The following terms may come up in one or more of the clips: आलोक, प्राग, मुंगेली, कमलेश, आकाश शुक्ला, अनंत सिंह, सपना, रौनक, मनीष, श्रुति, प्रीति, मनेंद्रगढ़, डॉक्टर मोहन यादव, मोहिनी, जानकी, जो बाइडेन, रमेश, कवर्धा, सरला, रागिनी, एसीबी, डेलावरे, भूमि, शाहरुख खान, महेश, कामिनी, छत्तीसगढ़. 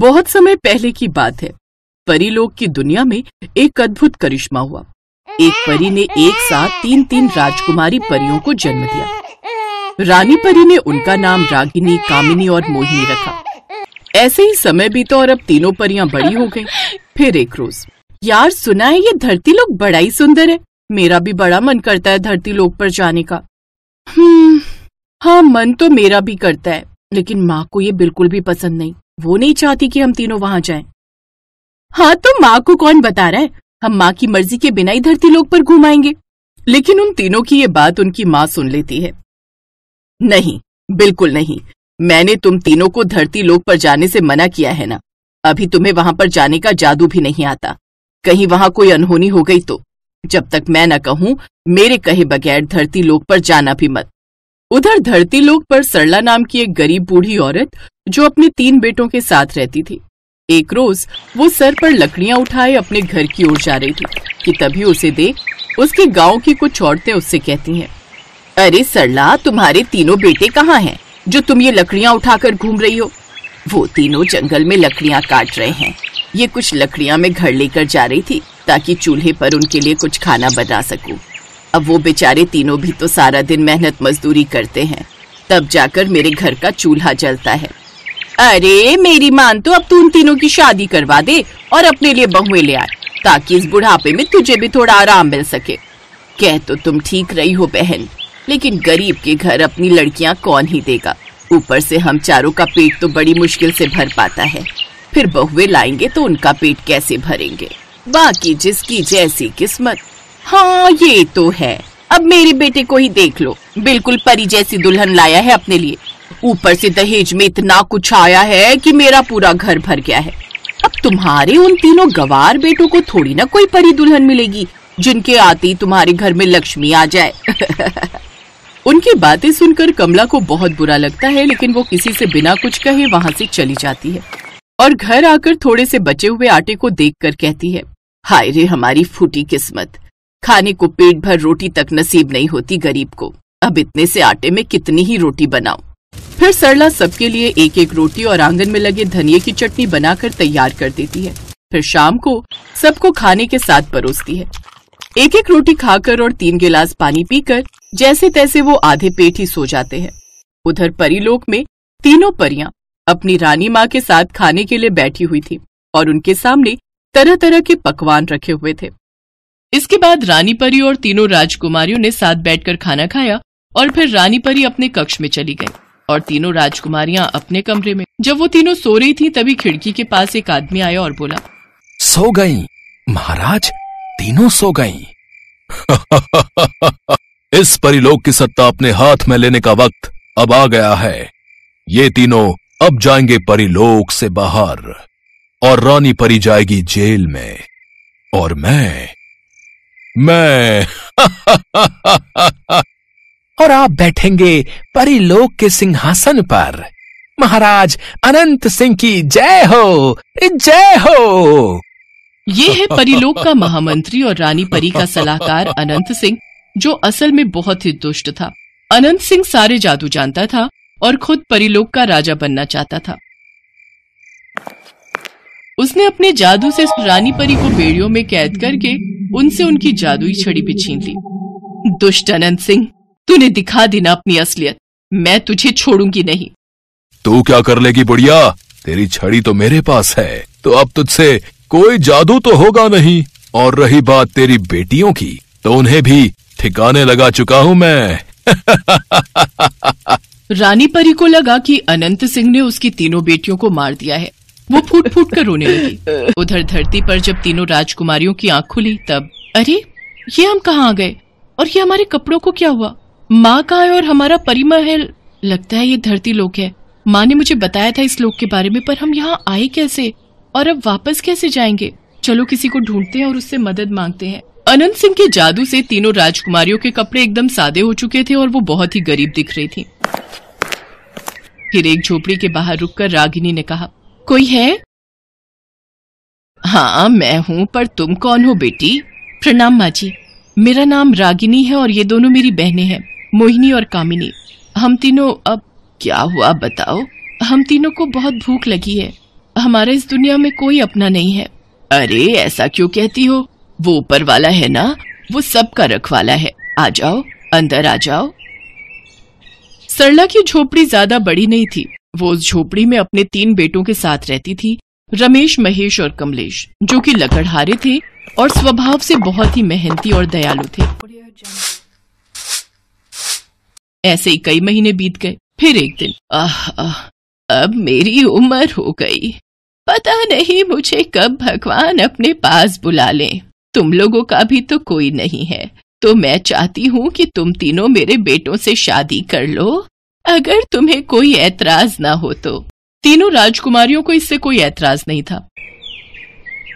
बहुत समय पहले की बात है, परीलोक की दुनिया में एक अद्भुत करिश्मा हुआ। एक परी ने एक साथ तीन तीन राजकुमारी परियों को जन्म दिया। रानी परी ने उनका नाम रागिनी, कामिनी और मोहिनी रखा। ऐसे ही समय बीता और अब तीनों परियां बड़ी हो गई। फिर एक रोज, यार सुना है ये धरती लोक बड़ा ही सुंदर है, मेरा भी बड़ा मन करता है धरती लोक पर जाने का। हाँ, मन तो मेरा भी करता है, लेकिन माँ को ये बिल्कुल भी पसंद नहीं। वो नहीं चाहती कि हम तीनों वहाँ जाएं। हाँ तो माँ को कौन बता रहा है, हम माँ की मर्जी के बिना ही धरती लोक पर घुमाएंगे। लेकिन उन तीनों की ये बात उनकी माँ सुन लेती है। नहीं, बिल्कुल नहीं, मैंने तुम तीनों को धरती लोक पर जाने से मना किया है ना। अभी तुम्हें वहाँ पर जाने का जादू भी नहीं आता, कहीं वहाँ कोई अनहोनी हो गई तो। जब तक मैं न कहूँ, मेरे कहे बगैर धरती लोक पर जाना भी मत। उधर धरती लोक पर सरला नाम की एक गरीब बूढ़ी औरत जो अपने 3 बेटों के साथ रहती थी, एक रोज वो सर पर लकड़ियां उठाए अपने घर की ओर जा रही थी कि तभी उसे देख उसके गांव की कुछ औरतें उससे कहती हैं, अरे सरला, तुम्हारे 3 बेटे कहाँ हैं जो तुम ये लकड़ियां उठाकर घूम रही हो? वो 3 जंगल में लकड़ियां काट रहे हैं। ये कुछ लकड़ियां मैं घर लेकर जा रही थी ताकि चूल्हे पर उनके लिए कुछ खाना बना सकूं। अब वो बेचारे 3 भी तो सारा दिन मेहनत मजदूरी करते हैं, तब जाकर मेरे घर का चूल्हा जलता है। अरे मेरी मान, तो अब तू उन 3 की शादी करवा दे और अपने लिए बहुएं ले आए ताकि इस बुढ़ापे में तुझे भी थोड़ा आराम मिल सके। कह तो तुम ठीक रही हो बहन, लेकिन गरीब के घर अपनी लड़कियां कौन ही देगा। ऊपर से हम चारों का पेट तो बड़ी मुश्किल से भर पाता है, फिर बहुएं लाएंगे तो उनका पेट कैसे भरेंगे? बाकी जिसकी जैसी किस्मत। हाँ ये तो है, अब मेरे बेटे को ही देख लो, बिल्कुल परी जैसी दुल्हन लाया है अपने लिए। ऊपर से दहेज में इतना कुछ आया है कि मेरा पूरा घर भर गया है। अब तुम्हारे उन 3 गवार बेटों को थोड़ी ना कोई परी दुल्हन मिलेगी जिनके आते ही तुम्हारे घर में लक्ष्मी आ जाए। उनकी बातें सुनकर कमला को बहुत बुरा लगता है, लेकिन वो किसी से बिना कुछ कहे वहाँ से चली जाती है और घर आकर थोड़े से बचे हुए आटे को देखकर कहती है, हाय रे हमारी फूटी किस्मत, खाने को पेट भर रोटी तक नसीब नहीं होती गरीब को। अब इतने से आटे में कितनी ही रोटी बनाऊं। फिर सरला सबके लिए एक एक रोटी और आंगन में लगे धनिये की चटनी बनाकर तैयार कर देती है। फिर शाम को सबको खाने के साथ परोसती है। एक एक रोटी खाकर और 3 गिलास पानी पीकर जैसे तैसे वो आधे पेट ही सो जाते हैं। उधर परीलोक में 3 परियां अपनी रानी माँ के साथ खाने के लिए बैठी हुई थी और उनके सामने तरह तरह के पकवान रखे हुए थे। इसके बाद रानी परी और 3 राजकुमारियों ने साथ बैठकर खाना खाया और फिर रानी परी अपने कक्ष में चली गई और 3 राजकुमारियां अपने कमरे में। जब वो 3 सो रही थी तभी खिड़की के पास एक आदमी आया और बोला, सो गई महाराज, 3 सो गई। इस परीलोक की सत्ता अपने हाथ में लेने का वक्त अब आ गया है। ये 3 अब जाएंगे परीलोक से बाहर और रानी परी जाएगी जेल में और मैं और आप बैठेंगे परीलोक के सिंहासन पर। महाराज अनंत सिंह की जय हो, जय हो। ये है परीलोक का महामंत्री और रानी परी का सलाहकार अनंत सिंह, जो असल में बहुत ही दुष्ट था। अनंत सिंह सारे जादू जानता था और खुद परीलोक का राजा बनना चाहता था। उसने अपने जादू से रानी परी को बेड़ियों में कैद करके उनसे उनकी जादुई छड़ी भी छीन ली। दुष्ट अनंत सिंह, तूने दिखा दी ना अपनी असलियत, मैं तुझे छोड़ूंगी नहीं। तू क्या कर लेगी बुढ़िया, तेरी छड़ी तो मेरे पास है, तो अब तुझसे कोई जादू तो होगा नहीं। और रही बात तेरी बेटियों की, तो उन्हें भी ठिकाने लगा चुका हूँ मैं। रानी परी को लगा कि अनंत सिंह ने उसकी 3 बेटियों को मार दिया है। वो फूट फूट कर रोने लगी। उधर धरती पर जब 3 राजकुमारियों की आंख खुली तब, अरे ये हम कहाँ आ गए और ये हमारे कपड़ों को क्या हुआ? माँ कहाँ है और हमारा परिमहल? लगता है ये धरती लोक है। माँ ने मुझे बताया था इस लोक के बारे में, पर हम यहाँ आए कैसे और अब वापस कैसे जाएंगे? चलो किसी को ढूंढते हैं और उससे मदद मांगते हैं। अनंत सिंह के जादू से 3 राजकुमारियों के कपड़े एकदम सादे हो चुके थे और वो बहुत ही गरीब दिख रही थी। फिर एक झोपड़ी के बाहर रुककर रागिनी ने कहा, कोई है? हाँ मैं हूँ, पर तुम कौन हो बेटी? प्रणाम माँ जी, मेरा नाम रागिनी है और ये दोनों मेरी बहनें हैं, मोहिनी और कामिनी। हम 3 अब क्या हुआ बताओ? हम 3 को बहुत भूख लगी है, हमारा इस दुनिया में कोई अपना नहीं है। अरे ऐसा क्यों कहती हो, वो ऊपर वाला है ना, वो सबका रखवाला है। आ जाओ, अंदर आ जाओ। सरला की झोपड़ी ज्यादा बड़ी नहीं थी। वो उस झोपड़ी में अपने 3 बेटों के साथ रहती थी, रमेश, महेश और कमलेश, जो कि लकड़हारे थे और स्वभाव से बहुत ही मेहनती और दयालु थे। ऐसे ही कई महीने बीत गए। फिर एक दिन अब मेरी उम्र हो गई, पता नहीं मुझे कब भगवान अपने पास बुला लें। तुम लोगों का भी तो कोई नहीं है, तो मैं चाहती हूँ कि तुम तीनों मेरे बेटों से शादी कर लो, अगर तुम्हें कोई ऐतराज ना हो तो। तीनों राजकुमारियों को इससे कोई ऐतराज नहीं था।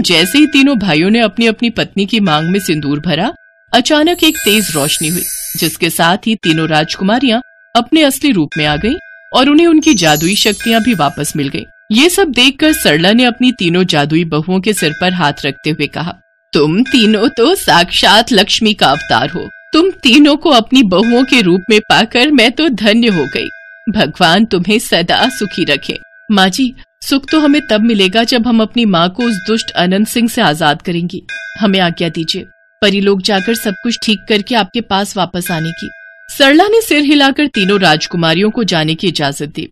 जैसे ही तीनों भाइयों ने अपनी अपनी पत्नी की मांग में सिंदूर भरा, अचानक एक तेज रोशनी हुई, जिसके साथ ही तीनों राजकुमारियां अपने असली रूप में आ गईं और उन्हें उनकी जादुई शक्तियां भी वापस मिल गईं। ये सब देखकर सरला ने अपनी तीनों जादुई बहुओं के सिर पर हाथ रखते हुए कहा, तुम तीनों तो साक्षात लक्ष्मी का अवतार हो। तुम तीनों को अपनी बहुओं के रूप में पाकर मैं तो धन्य हो गई। भगवान तुम्हें सदा सुखी रखे। माँ जी, सुख तो हमें तब मिलेगा जब हम अपनी माँ को उस दुष्ट अनंत सिंह से आजाद करेंगी। हमें आज्ञा दीजिए परिलोक जाकर सब कुछ ठीक करके आपके पास वापस आने की। सरला ने सिर हिलाकर तीनों राजकुमारियों को जाने की इजाजत दी।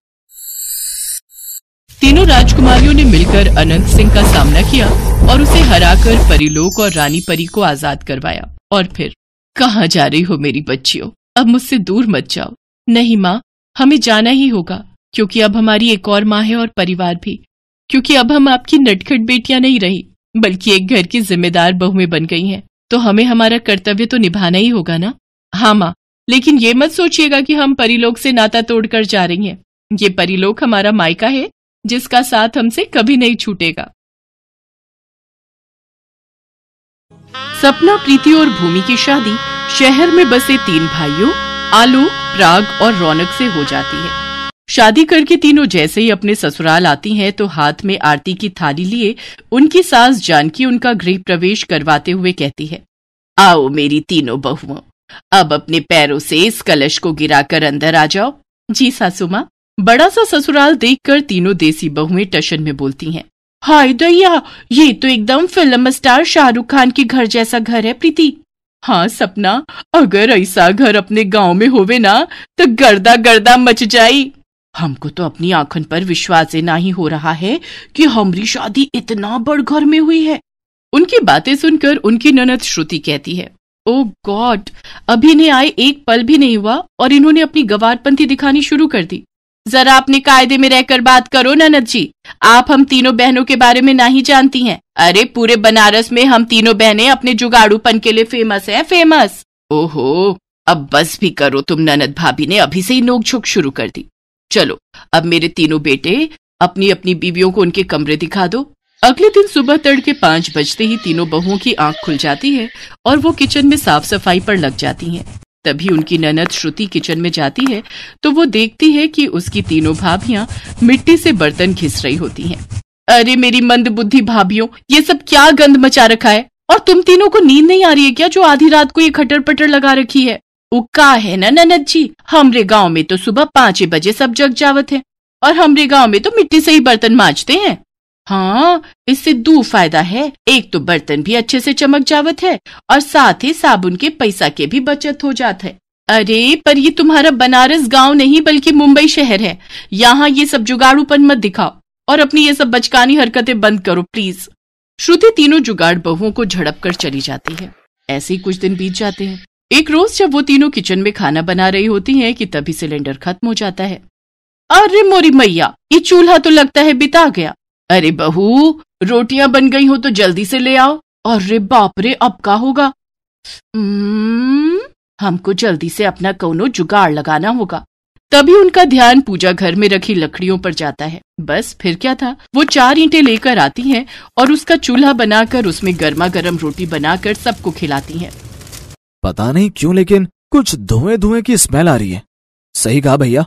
तीनों राजकुमारियों ने मिलकर अनंत सिंह का सामना किया और उसे हराकर परिलोक और रानी परी को आजाद करवाया। और फिर, कहाँ जा रही हो मेरी बच्चियों, अब मुझसे दूर मत जाओ। नहीं माँ, हमें जाना ही होगा, क्योंकि अब हमारी एक और माँ है और परिवार भी, क्योंकि अब हम आपकी नटखट बेटियां नहीं रही, बल्कि एक घर की जिम्मेदार बहुएं बन गई हैं, तो हमें हमारा कर्तव्य तो निभाना ही होगा ना। हाँ माँ, लेकिन ये मत सोचिएगा कि हम परिलोक से नाता तोड़कर जा रही हैं। ये परिलोक हमारा मायका है, जिसका साथ हमसे कभी नहीं छूटेगा। सपना, प्रीति और भूमि की शादी शहर में बसे 3 भाइयों आलोक, प्राग और रौनक से हो जाती है। शादी करके तीनों जैसे ही अपने ससुराल आती हैं तो हाथ में आरती की थाली लिए उनकी सास जानकी उनका गृह प्रवेश करवाते हुए कहती है, आओ मेरी तीनों बहुओं, अब अपने पैरों से इस कलश को गिराकर अंदर आ जाओ। जी सासू माँ। बड़ा सा ससुराल देखकर तीनों देसी बहुएं टशन में बोलती हैं, हाय दैया, ये तो एकदम फिल्म स्टार शाहरुख खान के घर जैसा घर है। प्रीति, हाँ सपना, अगर ऐसा घर अपने गाँव में होवे ना तो गर्दा गर्दा मच जाये। हमको तो अपनी आंखन पर विश्वास ही नहीं हो रहा है कि हमारी शादी इतना बड़ घर में हुई है। उनकी बातें सुनकर उनकी ननद श्रुति कहती है, ओ गॉड, अभी ने आए एक पल भी नहीं हुआ और इन्होंने अपनी गवारपंथी दिखानी शुरू कर दी। जरा अपने कायदे में रहकर बात करो ननद जी, आप हम तीनों बहनों के बारे में नहीं जानती हैं। अरे पूरे बनारस में हम तीनों बहनें अपने जुगाड़ूपन के लिए फेमस है, फेमस। ओहो, अब बस भी करो तुम, ननद भाभी ने अभी से ही नोकझोंक शुरू कर दी। चलो अब मेरे तीनों बेटे अपनी अपनी बीवियों को उनके कमरे दिखा दो। अगले दिन सुबह तड़के 5 बजते ही तीनों बहुओं की आंख खुल जाती है और वो किचन में साफ सफाई पर लग जाती हैं। तभी उनकी ननद श्रुति किचन में जाती है तो वो देखती है कि उसकी तीनों भाभियां मिट्टी से बर्तन घिस रही होती हैं। अरे मेरी मंदबुद्धि भाभियों, ये सब क्या गंद मचा रखा है, और तुम तीनों को नींद नहीं आ रही है क्या, जो आधी रात को ये खटर पटर लगा रखी है। उक्का है ना ननद जी, हमरे गांव में तो सुबह 5 बजे सब जग जावत है और हमरे गांव में तो मिट्टी से ही बर्तन मांजते हैं। हाँ, इससे 2 फायदा है, एक तो बर्तन भी अच्छे से चमक जावत है और साथ ही साबुन के पैसा के भी बचत हो जाता है। अरे पर ये तुम्हारा बनारस गांव नहीं बल्कि मुंबई शहर है, यहाँ ये सब जुगाड़ूपन मत दिखाओ और अपनी ये सब बचकानी हरकतें बंद करो प्लीज। श्रुति तीनों जुगाड़ बहुओं को झड़प कर चली जाती है। ऐसे ही कुछ दिन बीत जाते हैं। एक रोज जब वो तीनों किचन में खाना बना रही होती हैं कि तभी सिलेंडर खत्म हो जाता है। अरे मोरी मैया, ये चूल्हा तो लगता है बिता गया। अरे बहू, रोटियां बन गई हो तो जल्दी से ले आओ। अरे बाप रे, अब क्या होगा। हमको जल्दी से अपना कोनो जुगाड़ लगाना होगा। तभी उनका ध्यान पूजा घर में रखी लकड़ियों पर जाता है। बस फिर क्या था, वो 4 ईंटें लेकर आती हैं और उसका चूल्हा बनाकर उसमें गर्मा गर्म रोटी बनाकर सबको खिलाती है। पता नहीं क्यों लेकिन कुछ धुएं की स्मेल आ रही है। सही कहा भैया।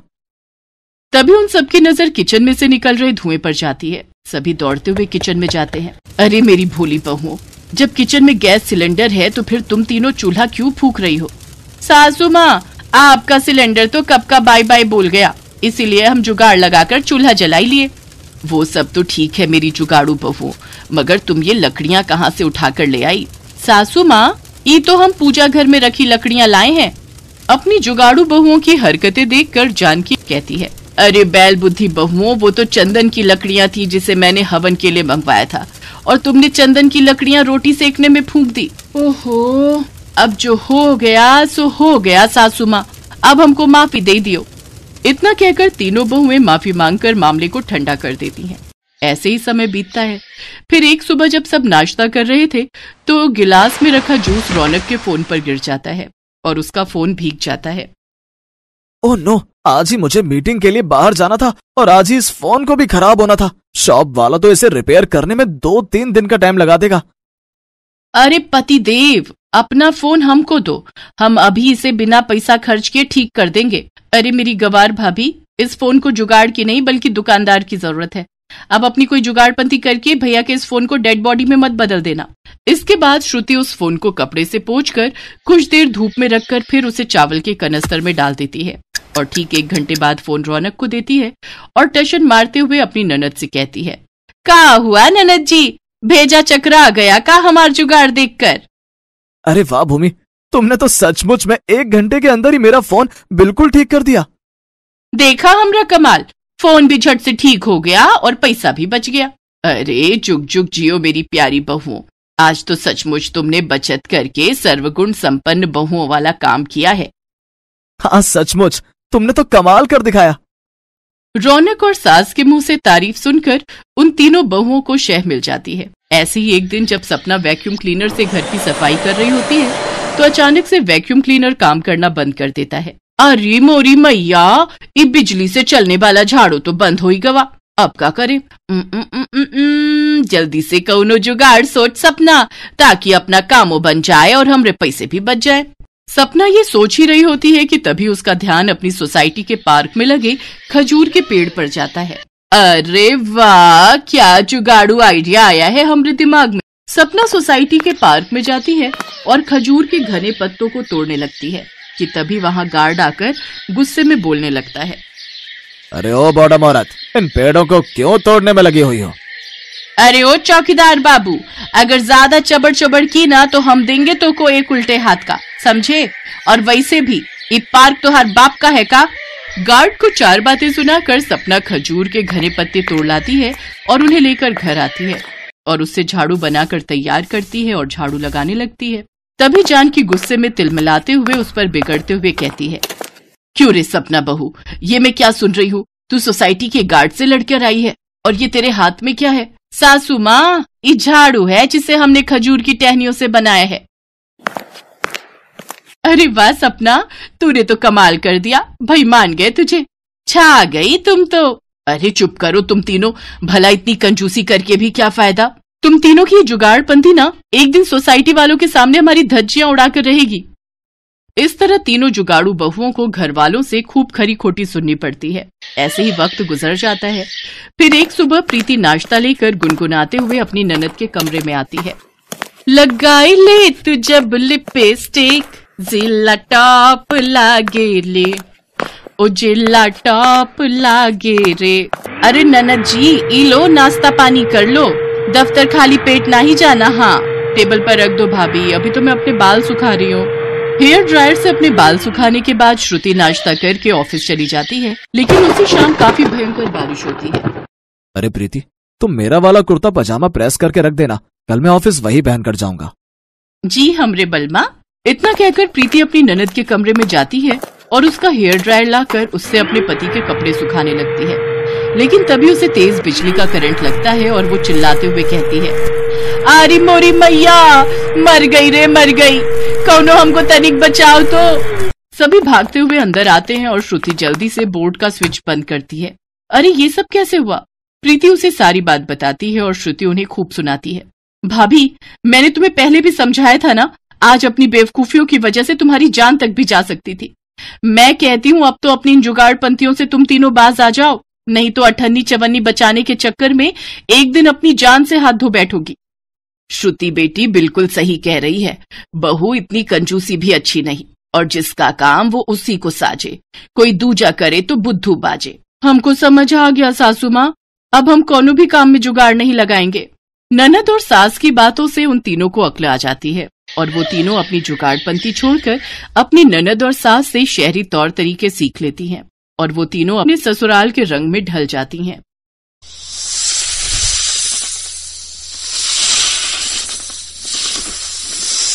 तभी उन सबकी नजर किचन में से निकल रहे धुएं पर जाती है। सभी दौड़ते हुए किचन में जाते हैं। अरे मेरी भोली बहुओं, जब किचन में गैस सिलेंडर है तो फिर तुम तीनों चूल्हा क्यों फूंक रही हो। सासू माँ, आपका सिलेंडर तो कब का बाय बाय बोल गया, इसीलिए हम जुगाड़ लगाकर चूल्हा जलाई लिए। वो सब तो ठीक है मेरी जुगाड़ू बहू, मगर तुम ये लकड़ियाँ कहाँ से उठाकर ले आई? सासू माँ, ये तो हम पूजा घर में रखी लकड़ियाँ लाए हैं। अपनी जुगाड़ू बहुओं की हरकतें देखकर जानकी कहती है, अरे बैल बुद्धि बहुओं, वो तो चंदन की लकड़ियाँ थी जिसे मैंने हवन के लिए मंगवाया था, और तुमने चंदन की लकड़ियाँ रोटी सेकने में फूंक दी। ओहो, अब जो हो गया सो हो गया सासू माँ, अब हमको माफी दे दियो। इतना कहकर तीनों बहुएं माफी मांगकर मामले को ठंडा कर देती हैं। ऐसे ही समय बीतता है। फिर एक सुबह जब सब नाश्ता कर रहे थे तो गिलास में रखा जूस रौनक के फोन पर गिर जाता है और उसका फोन भीग जाता है। ओह नो, आज ही मुझे मीटिंग के लिए बाहर जाना था और आज ही इस फोन को भी खराब होना था। शॉप वाला तो इसे रिपेयर करने में 2-3 दिन का टाइम लगा देगा। अरे पति देव, अपना फोन हमको दो, हम अभी इसे बिना पैसा खर्च किए ठीक कर देंगे। अरे मेरी गवार भाभी, इस फोन को जुगाड़ की नहीं बल्कि दुकानदार की जरूरत है। अब अपनी कोई जुगाड़पंती करके भैया के इस फोन को डेड बॉडी में मत बदल देना। इसके बाद श्रुति उस फोन को कपड़े से पोंछकर कुछ देर धूप में रखकर फिर उसे चावल के कनस्तर में डाल देती है और ठीक 1 घंटे बाद फोन रौनक को देती है और टशन मारते हुए अपनी ननद से कहती है, का हुआ ननद जी, भेजा चकरा गया का हमार जुगाड़ देखकर? अरे वाह भूमि, तुमने तो सचमुच में 1 घंटे के अंदर ही मेरा फोन बिल्कुल ठीक कर दिया। देखा हमरा कमाल, फोन भी झट से ठीक हो गया और पैसा भी बच गया। अरे जुग जुग जियो मेरी प्यारी बहुओं, आज तो सचमुच तुमने बचत करके सर्वगुण संपन्न बहुओं वाला काम किया है। हाँ सचमुच, तुमने तो कमाल कर दिखाया। रौनक और सास के मुंह से तारीफ सुनकर उन तीनों बहुओं को शह मिल जाती है। ऐसे ही एक दिन जब सपना वैक्यूम क्लीनर से घर की सफाई कर रही होती है तो अचानक से वैक्यूम क्लीनर काम करना बंद कर देता है। अरे मोरी मैया, ये बिजली से चलने वाला झाड़ू तो बंद हो ही गवा, अब क्या करें? जल्दी से कौनो जुगाड़ सोच सपना, ताकि अपना कामो बन जाए और हमरे पैसे भी बच जाए। सपना ये सोच ही रही होती है कि तभी उसका ध्यान अपनी सोसाइटी के पार्क में लगे खजूर के पेड़ पर जाता है। अरे वाह, क्या जुगाड़ू आइडिया आया है हमरे दिमाग में। सपना सोसाइटी के पार्क में जाती है और खजूर के घने पत्तों को तोड़ने लगती है कि तभी वहाँ गार्ड आकर गुस्से में बोलने लगता है, अरे ओ बॉडम औरत, इन पेड़ों को क्यों तोड़ने में लगी हुई हो? अरे ओ चौकीदार बाबू, अगर ज्यादा चबड़ चबड़ की ना तो हम देंगे तो को एक उल्टे हाथ का, समझे? और वैसे भी ये पार्क तो हर बाप का है का। गार्ड को 4 बातें सुनाकर सपना खजूर के घने पत्ते तोड़ लाती है और उन्हें लेकर घर आती है और उससे झाड़ू बनाकर तैयार करती है और झाड़ू लगाने लगती है। तभी जानकी गुस्से में तिलमिलाते हुए उस पर बिगड़ते हुए कहती है, क्यों रे सपना बहू, ये मैं क्या सुन रही हूँ? तू सोसाइटी के गार्ड से लड़कर आई है और ये तेरे हाथ में क्या है? सासू माँ, ये झाड़ू है जिसे हमने खजूर की टहनियों से बनाया है। अरे वाह सपना, तूने तो कमाल कर दिया भाई, मान गए तुझे, छा गई तुम तो। अरे चुप करो तुम तीनों, भला इतनी कंजूसी करके भी क्या फायदा? तुम तीनों की जुगाड़पंथी ना एक दिन सोसाइटी वालों के सामने हमारी धज्जियां उड़ाकर रहेगी। इस तरह तीनों जुगाड़ू बहुओं को घर वालों से खूब खरी खोटी सुननी पड़ती है। ऐसे ही वक्त गुजर जाता है। फिर एक सुबह प्रीति नाश्ता लेकर गुनगुनाते हुए अपनी ननद के कमरे में आती है। लगाई ले तू जब लिपस्टिक, जिला टॉप लागे ले, ओ जिला टॉप लागे रे। अरे ननद जी, ई लो नाश्ता पानी कर लो, दफ्तर खाली पेट ना ही जाना। हाँ टेबल पर रख दो भाभी, अभी तो मैं अपने बाल सुखा रही हूँ। हेयर ड्रायर से अपने बाल सुखाने के बाद श्रुति नाश्ता करके ऑफिस चली जाती है, लेकिन उसी शाम काफी भयंकर बारिश होती है। अरे प्रीति, तुम मेरा वाला कुर्ता पजामा प्रेस करके रख देना, कल मैं ऑफिस वही पहन कर जाऊंगा। जी हमरे बलमा। इतना कहकर प्रीति अपनी ननद के कमरे में जाती है और उसका हेयर ड्रायर लाकर उससे अपने पति के कपड़े सुखाने लगती है, लेकिन तभी उसे तेज बिजली का करंट लगता है और वो चिल्लाते हुए कहती है, आरी मोरी मैया, मर गई रे मर गई, कौनो हमको तनिक बचाओ तो। सभी भागते हुए अंदर आते हैं और श्रुति जल्दी से बोर्ड का स्विच बंद करती है। अरे ये सब कैसे हुआ? प्रीति उसे सारी बात बताती है और श्रुति उन्हें खूब सुनाती है। भाभी, मैंने तुम्हें पहले भी समझाया था ना, आज अपनी बेवकूफियों की वजह से तुम्हारी जान तक भी जा सकती थी। मैं कहती हूँ अब तो अपनी इन जुगाड़पंथियों से तुम तीनों बाज आ जाओ, नहीं तो 58-54 बचाने के चक्कर में एक दिन अपनी जान से हाथ धो बैठोगी। श्रुति बेटी बिल्कुल सही कह रही है, बहू इतनी कंजूसी भी अच्छी नहीं, और जिसका काम वो उसी को साजे, कोई दूजा करे तो बुद्धू बाजे। हमको समझ आ गया सासू माँ, अब हम कौनों भी काम में जुगाड़ नहीं लगाएंगे। ननद और सास की बातों से उन तीनों को अक्ल आ जाती है और वो तीनों अपनी जुगाड़पंती छोड़कर अपनी ननद और सास से शहरी तौर तरीके सीख लेती हैं और वो तीनों अपने ससुराल के रंग में ढल जाती हैं।